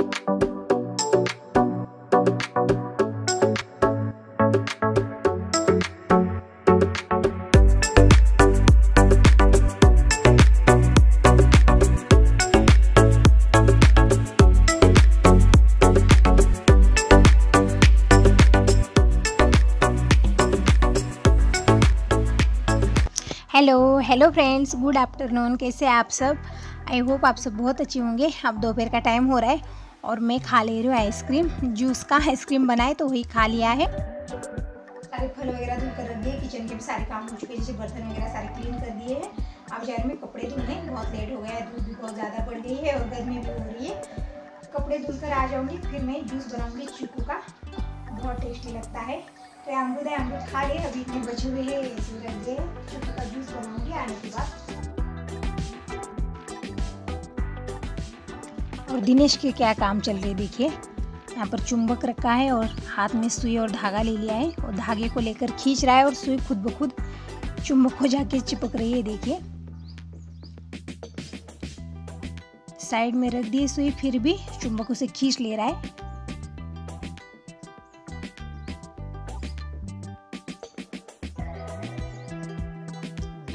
Hello friends, good afternoon. कैसे आप सब? आई होप आप सब बहुत अच्छे होंगे। अब दोपहर का टाइम हो रहा है और मैं खा ले रही हूँ आइसक्रीम। जूस का आइसक्रीम बनाए तो वही खा लिया है। सारे फल वगैरह धो कर रख दिए। किचन के भी सारे काम हो चुके हैं, जैसे बर्तन वगैरह सारे क्लीन कर दिए हैं। अब शहर में कपड़े धोने बहुत लेट हो गया है, धूप भी बहुत ज़्यादा पड़ गई है और गर्मी भी हो रही है। कपड़े धुल कर आ जाऊँगी, फिर मैं जूस बनाऊँगी चीकू का, बहुत टेस्टी लगता है। तो अमरूद है, अमरूद खा ले। अभी इतने बचे हुए हैं, ऐसे रख दे। चीकू का जूस बनाऊंगी आने के बाद। और दिनेश के क्या काम चल रहे देखिए। यहाँ पर चुंबक रखा है और हाथ में सुई और धागा ले लिया है और धागे को लेकर खींच रहा है और सुई खुद ब खुद चुंबक को जाके चिपक रही है। देखिए साइड में रख दी सुई, फिर भी चुंबक उसे खींच ले रहा है।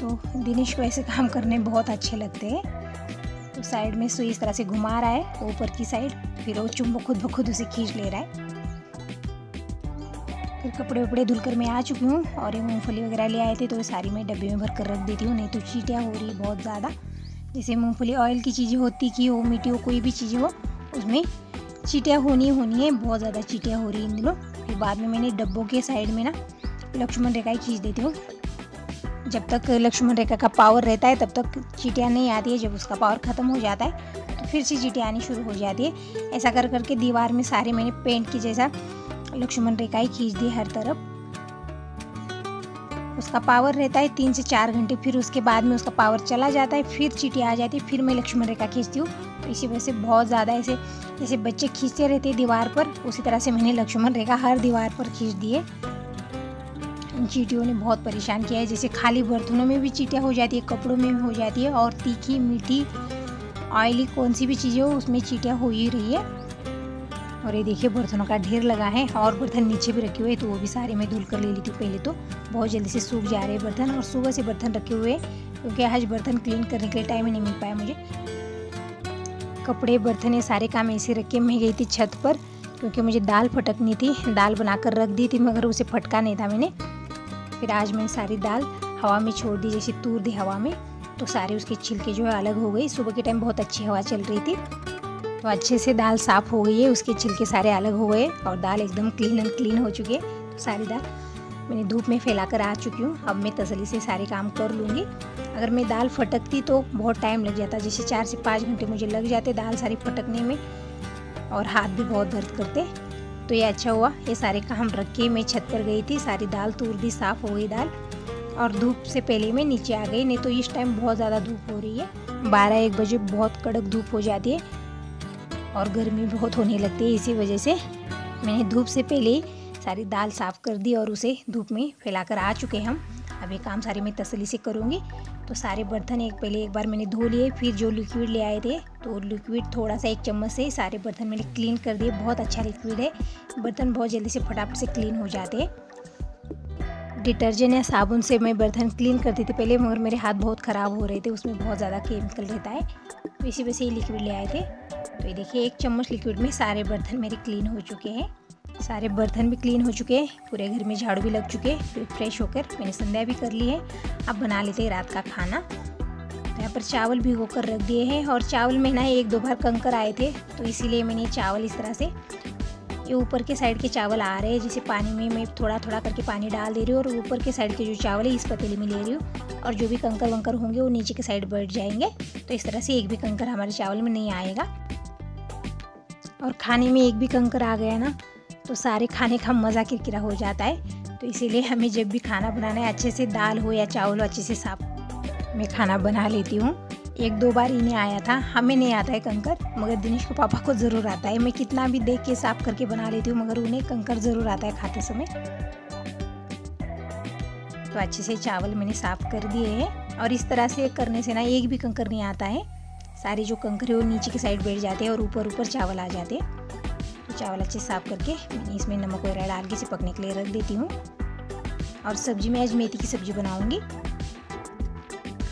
तो दिनेश को ऐसे काम करने बहुत अच्छे लगते हैं। तो साइड में सुई इस तरह से घुमा रहा है ऊपर की साइड, फिर वो चुंबक खुद ब खुद उसे खींच ले रहा है। फिर कपड़े वपड़े धुलकर मैं आ चुकी हूँ और ये मूंगफली वगैरह ले आए थे तो ये सारी मैं डब्बे में भर कर रख देती हूँ, नहीं तो चीटियाँ हो रही बहुत ज़्यादा। जैसे मूँगफली ऑयल की चीज़ें होती कि हो, मिट्टी हो, कोई भी चीज़ें हो, उसमें चीटियाँ होनी है। बहुत ज़्यादा चीटियाँ हो रही इन दिनों। फिर बाद में मैंने डब्बों के साइड में ना लक्ष्मण रेखाएँ खींच देती हूँ। जब तक लक्ष्मण रेखा का पावर रहता है तब तक चीटियाँ नहीं आती है। जब उसका पावर ख़त्म हो जाता है तो फिर से चीटियाँ आनी शुरू हो जाती है। ऐसा कर करके दीवार में सारे मैंने पेंट की जैसा लक्ष्मण रेखाएँ खींच दी हर तरफ। उसका पावर रहता है 3 से 4 घंटे, फिर उसके बाद में उसका पावर चला जाता है, फिर चीटियाँ आ जाती है, फिर मैं लक्ष्मण रेखा खींचती हूँ। तो इसी वजह से बहुत ज़्यादा ऐसे जैसे बच्चे खींचते रहते हैं दीवार पर, उसी तरह से मैंने लक्ष्मण रेखा हर दीवार पर खींच दी है। इन चीटियों ने बहुत परेशान किया है। जैसे खाली बर्तनों में भी चीटियाँ हो जाती है, कपड़ों में भी हो जाती है और तीखी मीठी ऑयली कौन सी भी चीज़ें हो उसमें चीटियाँ हो ही रही है। और ये देखिए बर्तनों का ढेर लगा है और बर्तन नीचे भी रखे हुए हैं, तो वो भी सारे मैं धुल कर ले लेती हूँ। पहले तो बहुत जल्दी से सूख जा रहे हैं बर्तन और सुबह से बर्तन रखे हुए हैं क्योंकि आज बर्तन क्लीन करने के लिए टाइम ही नहीं मिल पाया मुझे। कपड़े बर्तन ये सारे काम ऐसे रख के मैं गई थी छत पर क्योंकि मुझे दाल फटकनी थी। दाल बनाकर रख दी थी मगर उसे फटका नहीं था मैंने। फिर आज मैंने सारी दाल हवा में छोड़ दी, जैसे तूर दी हवा में, तो सारे उसके छिलके जो है अलग हो गई। सुबह के टाइम बहुत अच्छी हवा चल रही थी तो अच्छे से दाल साफ़ हो गई है, उसके छिलके सारे अलग हो गए और दाल एकदम क्लीन एंड क्लीन हो चुकी है। तो सारी दाल मैंने धूप में फैला कर आ चुकी हूँ। अब मैं तसल्ली से सारे काम कर लूँगी। अगर मैं दाल फटकती तो बहुत टाइम लग जाता, जैसे 4 से 5 घंटे मुझे लग जाते दाल सारी फटकने में और हाथ भी बहुत दर्द करते। तो ये अच्छा हुआ ये सारे काम रख के मैं छत पर गई थी। सारी दाल तूर दी, साफ़ हो गई दाल और धूप से पहले मैं नीचे आ गई, नहीं तो इस टाइम बहुत ज़्यादा धूप हो रही है। 12-1 बजे बहुत कड़क धूप हो जाती है और गर्मी बहुत होने लगती है। इसी वजह से मैंने धूप से पहले ही सारी दाल साफ़ कर दी और उसे धूप में फैला कर आ चुके हम। अब ये काम सारे मैं तसल्ली से करूँगी। तो सारे बर्तन एक बार मैंने धो लिए, फिर जो लिक्विड ले आए थे तो लिक्विड थोड़ा सा 1 चम्मच से सारे बर्तन मैंने क्लीन कर दिए। बहुत अच्छा लिक्विड है, बर्तन बहुत जल्दी से फटाफट से क्लीन हो जाते हैं। डिटर्जेंट या साबुन से मैं बर्तन क्लीन करती थी पहले मगर मेरे हाथ बहुत ख़राब हो रहे थे, उसमें बहुत ज़्यादा केमिकल रहता है। तो इसी वजह से ये लिक्विड ले आए थे। तो ये देखिए 1 चम्मच लिक्विड में सारे बर्तन मेरे क्लीन हो चुके हैं। सारे बर्तन भी क्लीन हो चुके हैं, पूरे घर में झाड़ू भी लग चुके हैं। फिर फ्रेश होकर मैंने संध्या भी कर ली है। अब बना लेते हैं रात का खाना। तो यहाँ पर चावल भिगो कर रख दिए हैं और चावल में ना 1-2 बार कंकर आए थे तो इसीलिए मैंने चावल इस तरह से ये ऊपर के साइड के चावल आ रहे हैं, जैसे पानी में मैं थोड़ा थोड़ा करके पानी डाल दे रही हूँ और ऊपर के साइड के जो चावल है इस पतीले में ले रही हूँ और जो भी कंकर वंकर होंगे वो नीचे के साइड बैठ जाएंगे। तो इस तरह से एक भी कंकर हमारे चावल में नहीं आएगा। और खाने में 1 भी कंकर आ गया ना तो सारे खाने का मज़ा किरकिरा हो जाता है। तो इसीलिए हमें जब भी खाना बनाना है अच्छे से दाल हो या चावल हो अच्छे से साफ मैं खाना बना लेती हूँ। 1-2 बार इन्हें आया था, हमें नहीं आता है कंकर मगर दिनेश को पापा को ज़रूर आता है। मैं कितना भी देख के साफ करके बना लेती हूँ मगर उन्हें कंकर ज़रूर आता है खाते समय। तो अच्छे से चावल मैंने साफ़ कर दिए हैं और इस तरह से करने से ना 1 भी कंकर नहीं आता है। सारे जो कंकर है वो नीचे की साइड बैठ जाते हैं और ऊपर ऊपर चावल आ जाते हैं। तो चावल अच्छे साफ़ करके मैंने इसमें नमक वगैरह डाल के इसे पकने के लिए रख देती हूँ। और सब्ज़ी में आज मेथी की सब्ज़ी बनाऊँगी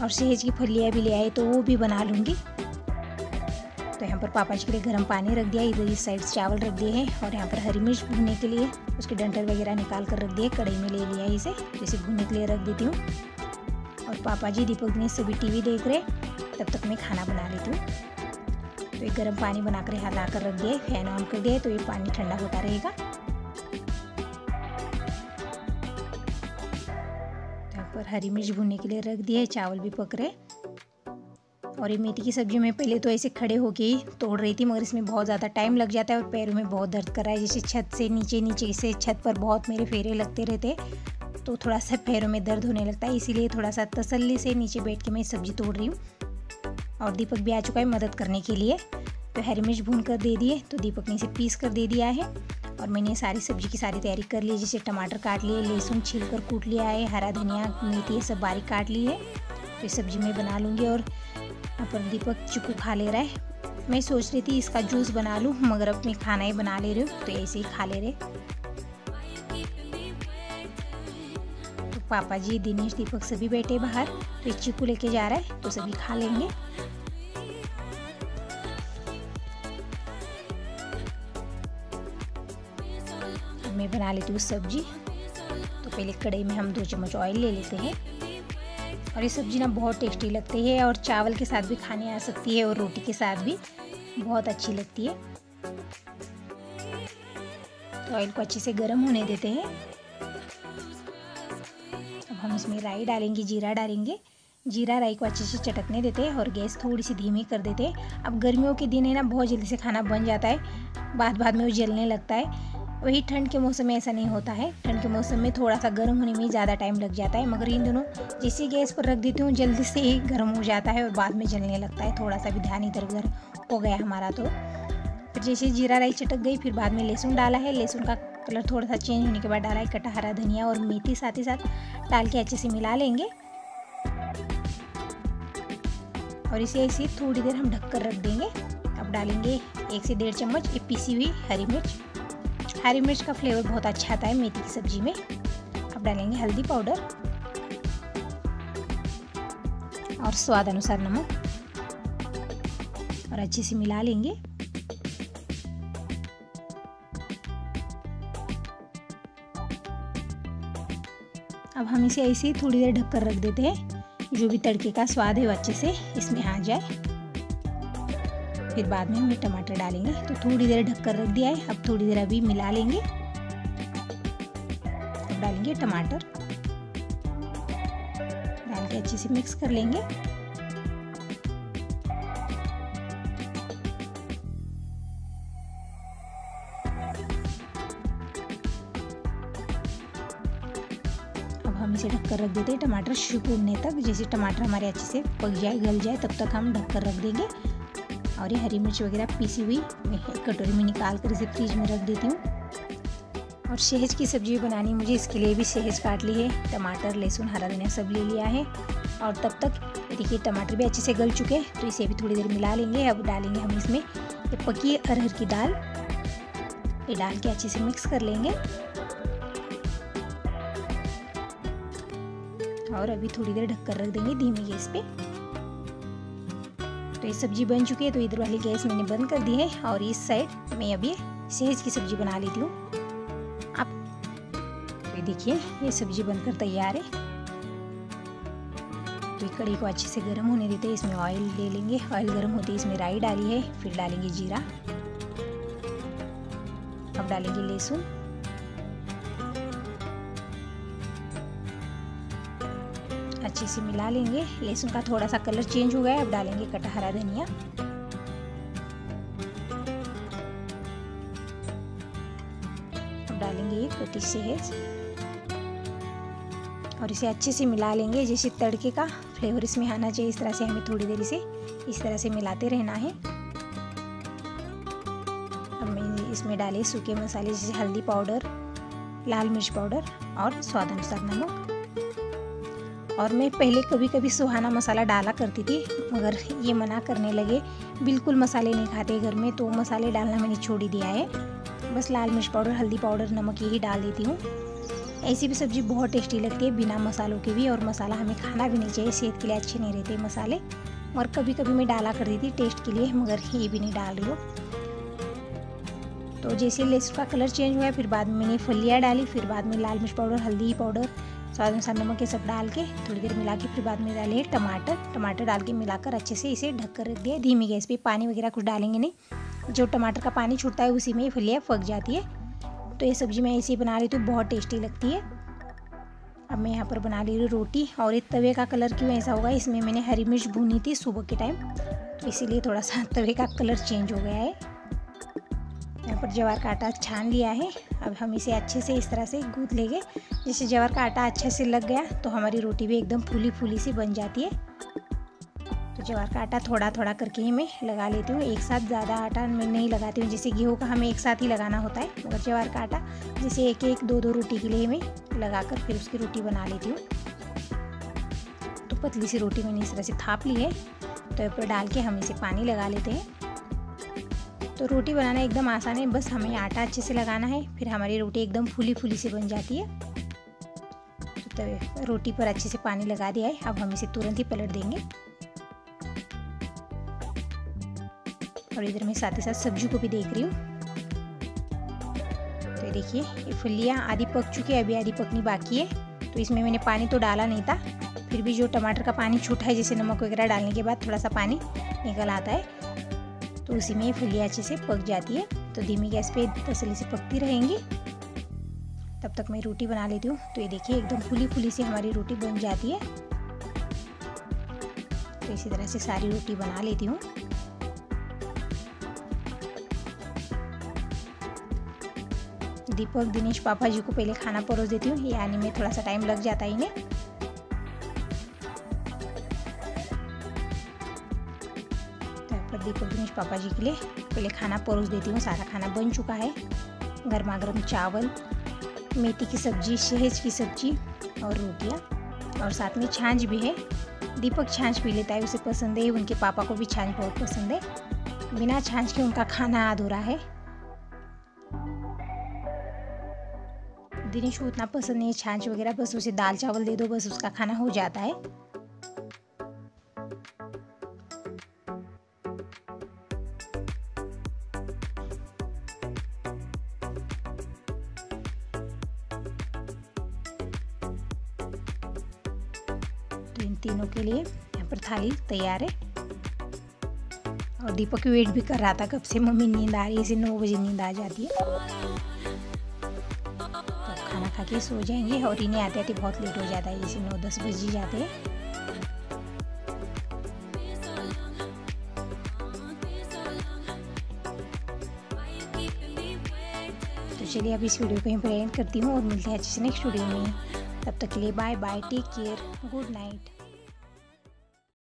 और सहेज की फलियाँ भी ले आए तो वो भी बना लूँगी। तो यहाँ पर पापा जी के लिए गर्म पानी रख दिया, इधर इस साइड चावल रख दिए हैं और यहाँ पर हरी मिर्च भूनने के लिए उसके डंठल वगैरह निकाल कर रख दिए, कढ़ाई में ले लिया इसे, इसे भूनने के लिए रख देती हूँ। और पापा जी दीपक दिनेश सभी टीवी देख रहे, तब तक मैं खाना बना लेती हूँ। तो ये गर्म पानी बनाकर यहाँ ला कर रख दिए, फैन ऑन कर दिया तो ये पानी ठंडा होता रहेगा। यहाँ पर हरी मिर्च भूनने के लिए रख दिए, चावल भी पक रहे। और ये मेथी की सब्ज़ी में पहले तो ऐसे खड़े होके ही तोड़ रही थी, मगर इसमें बहुत ज़्यादा टाइम लग जाता है और पैरों में बहुत दर्द कर रहा है। जैसे छत से नीचे से छत पर बहुत मेरे फेरे लगते रहते, तो थोड़ा सा पैरों में दर्द होने लगता है। इसीलिए थोड़ा सा तसल्ली से नीचे बैठ के मैं सब्ज़ी तोड़ रही हूँ। और दीपक भी आ चुका है मदद करने के लिए। तो हरी मिर्च भून कर दे दिए, तो दीपक ने इसे पीस कर दे दिया है। और मैंने सारी सब्ज़ी की सारी तैयारी कर ली, जैसे टमाटर काट लिए, लहसुन छील कर कूट लिया है, हरा धनिया मेथी सब बारीक काट ली है। तो सब्ज़ी मैं बना लूँगी। और अपन दीपक चुप खा ले रहा है, मैं सोच रही थी इसका जूस बना लूँ, मगर अब मैं खाना ही बना ले रही हूँ तो ऐसे ही खा ले रहे। तो पापा जी दिनेश दीपक सभी बैठे बाहर, तो चिकू लेके जा रहा है तो सभी खा लेंगे। तो मैं बना लेती हूँ सब्जी। तो पहले कढ़ाई में हम 2 चम्मच ऑयल ले लेते हैं। और ये सब्ज़ी ना बहुत टेस्टी लगती है और चावल के साथ भी खाने आ सकती है और रोटी के साथ भी बहुत अच्छी लगती है। तो ऑयल को अच्छे से गर्म होने देते हैं। अब हम इसमें राई डालेंगे, जीरा डालेंगे। जीरा राई को अच्छे से चटकने देते हैं और गैस थोड़ी सी धीमी कर देते हैं। अब गर्मियों के दिन है ना, बहुत जल्दी से खाना बन जाता है, बाद में वो जलने लगता है। वही ठंड के मौसम में ऐसा नहीं होता है। ठंड के मौसम में थोड़ा सा गर्म होने में ज़्यादा टाइम लग जाता है, मगर इन दोनों जैसे गैस पर रख देती हूँ जल्दी से ही गर्म हो जाता है और बाद में जलने लगता है। थोड़ा सा भी ध्यान इधर उधर हो गया हमारा तो फिर जैसे जीरा राई चटक गई, फिर बाद में लहसुन डाला है। लहसुन का कलर थोड़ा सा चेंज होने के बाद डाला है कटा हरा धनिया और मेथी साथ ही साथ डाल के अच्छे से मिला लेंगे। और इसे ऐसे थोड़ी देर हम ढक कर रख देंगे। अब डालेंगे 1 से 1.5 चम्मच पीसी हुई हरी मिर्च। हरी मिर्च का फ्लेवर बहुत अच्छा आता है मेथी की सब्जी में। अब डालेंगे हल्दी पाउडर और स्वाद अनुसार नमक और अच्छे से मिला लेंगे। अब हम इसे ऐसे ही थोड़ी देर ढक कर रख देते हैं, जो भी तड़के का स्वाद है वो अच्छे से इसमें आ जाए। फिर बाद में हमने टमाटर डालेंगे। तो थोड़ी देर ढककर रख दिया है, अब थोड़ी देर अभी मिला लेंगे। अब डालेंगे टमाटर, डाल के अच्छे से मिक्स कर लेंगे। अब हम इसे ढककर रख देते हैं टमाटर सिकुड़ने तक। जैसे टमाटर हमारे अच्छे से पक जाए, गल जाए, तब तक हम ढककर रख देंगे। और ये हरी मिर्च वगैरह पीसी हुई मैं कटोरी में निकाल कर इसे फ्रिज में रख देती हूँ। और सहेज की सब्ज़ी बनानी, मुझे इसके लिए भी सहेज काट ली है, टमाटर लहसुन हरा धनिया सब ले लिया है। और तब तक देखिए टमाटर भी अच्छे से गल चुके हैं, तो इसे भी थोड़ी देर मिला लेंगे। अब डालेंगे हम इसमें ये पकी अरहर की दाल, ये डाल के अच्छे से मिक्स कर लेंगे। और अभी थोड़ी देर ढककर रख देंगे धीमी गैस पे। तो ये सब्ज़ी बन चुकी है, तो इधर वाली गैस मैंने बंद कर दी है। और इस साइड मैं अभी सहेज की सब्ज़ी बना लेती हूँ। आप तो देखिए ये सब्ज़ी बनकर तैयार है। तो कढ़ी को अच्छे से गर्म होने देते हैं, इसमें ऑयल ले लेंगे। ऑयल गर्म होते ही इसमें राई डाली है, फिर डालेंगे जीरा, अब डालेंगे लहसुन, अच्छे से मिला लेंगे। लहसुन का थोड़ा सा कलर चेंज हो गया है, अब डालेंगे कटा हरा धनिया। अब डालेंगे ये कटी सहेज और इसे अच्छे से मिला लेंगे। जैसे तड़के का फ्लेवर इसमें आना चाहिए, इस तरह से हमें थोड़ी देर इसे इस तरह से मिलाते रहना है। अब मैंने इसमें डाले सूखे मसाले, जैसे हल्दी पाउडर, लाल मिर्च पाउडर और स्वाद अनुसार नमक। और मैं पहले कभी कभी सुहाना मसाला डाला करती थी, मगर ये मना करने लगे, बिल्कुल मसाले नहीं खाते घर में, तो मसाले डालना मैंने छोड़ ही दिया है। बस लाल मिर्च पाउडर, हल्दी पाउडर, नमक यही डाल देती हूँ। ऐसी भी सब्ज़ी बहुत टेस्टी लगती है बिना मसालों के भी, और मसाला हमें खाना भी नहीं चाहिए, सेहत के लिए अच्छे नहीं रहते मसाले। और कभी कभी मैं डाला करती थी टेस्ट के लिए, मगर ये भी नहीं डाल रही हूँ। तो जैसे लेस का कलर चेंज हुआ, फिर बाद में मैंने फलियाँ डाली, फिर बाद में लाल मिर्च पाउडर, हल्दी पाउडर, स्वाद अनुसार नमक, ये सब डाल के थोड़ी देर मिला के फिर बाद में डाले टमाटर डाल के मिलाकर अच्छे से इसे ढक कर रख दिया धीमी गैस पे। पानी वगैरह कुछ डालेंगे नहीं, जो टमाटर का पानी छूटता है उसी में फलियाँ पक जाती है। तो ये सब्ज़ी मैं ऐसे ही बना लेती हूँ, बहुत टेस्टी लगती है। अब मैं यहाँ पर बना ले रही हूँ रोटी। और ये तवे का कलर क्यों ऐसा होगा, इसमें मैंने हरी मिर्च भूनी थी सुबह के टाइम, तो इसीलिए थोड़ा सा तवे का कलर चेंज हो गया है। यहाँ पर ज्वार का आटा छान लिया है, अब हम इसे अच्छे से इस तरह से गूँथ लेंगे। जैसे ज्वार का आटा अच्छे से लग गया तो हमारी रोटी भी एकदम फूली फूली सी बन जाती है। तो ज्वार का आटा थोड़ा थोड़ा करके ही मैं लगा लेती हूँ, एक साथ ज़्यादा आटा मैं नहीं लगाती हूँ। जैसे गेहूँ का हमें एक साथ ही लगाना होता है, मगर ज्वार का आटा जैसे एक एक दो दो रोटी के लिए मैं लगा कर फिर उसकी रोटी बना लेती हूँ। तो पतली सी रोटी मैंने इस तरह से थाप ली है, तो ऊपर डाल के हम इसे पानी लगा लेते हैं। तो रोटी बनाना एकदम आसान है, बस हमें आटा अच्छे से लगाना है, फिर हमारी रोटी एकदम फूली फूली सी बन जाती है। तो रोटी पर अच्छे से पानी लगा दिया है, अब हम इसे तुरंत ही पलट देंगे। और इधर मैं साथ ही साथ सब्जी को भी देख रही हूँ। तो देखिए ये फलियाँ आधी पक चुकी है, अभी आधी पकनी बाकी है। तो इसमें मैंने पानी तो डाला नहीं था, फिर भी जो टमाटर का पानी छूटा है, जैसे नमक वगैरह डालने के बाद थोड़ा सा पानी निकल आता है, तो उसी में फलियाँ अच्छे से पक जाती है। तो धीमी गैस पे तसल्ली से पकती रहेंगी, तब तक मैं रोटी बना लेती हूँ। तो ये देखिए एकदम फूली फूली सी हमारी रोटी बन जाती है। तो इसी तरह से सारी रोटी बना लेती हूँ। दीपक, दिनेश पापा जी को पहले खाना परोस देती हूँ, ये आने में थोड़ा सा टाइम लग जाता है इन्हें। दीपक दिनेश पापा जी के लिए पहले खाना परोस देती हूँ। सारा खाना बन चुका है, गर्मा गर्म चावल, मेथी की सब्जी, शहज की सब्जी और रोटियाँ, और साथ में छाछ भी है। दीपक छाछ पी लेता है, उसे पसंद है, उनके पापा को भी छाछ बहुत पसंद है। बिना छाछ के उनका खाना अधूरा है। दिनेश को उतना पसंद नहीं है छाछ वगैरह, बस उसे दाल चावल दे दो, बस उसका खाना हो जाता है। तीनों के लिए यहाँ पर थाली तैयार है। और दीपक वेट भी कर रहा था कब से, मम्मी नींद आ रही है, इसे 9 बजे नींद आ जाती है। तो खाना खा के सो जाएंगे, और इन्हें आते आते बहुत लेट हो जाता है, जैसे 9-10 बज ही जाते हैं। तो चलिए अब इस वीडियो को यहीं पर एंड करती हूँ, और मिलते हैं अच्छे से नेक्स्ट वीडियो में। तब तक के लिए bye bye, take care, good night.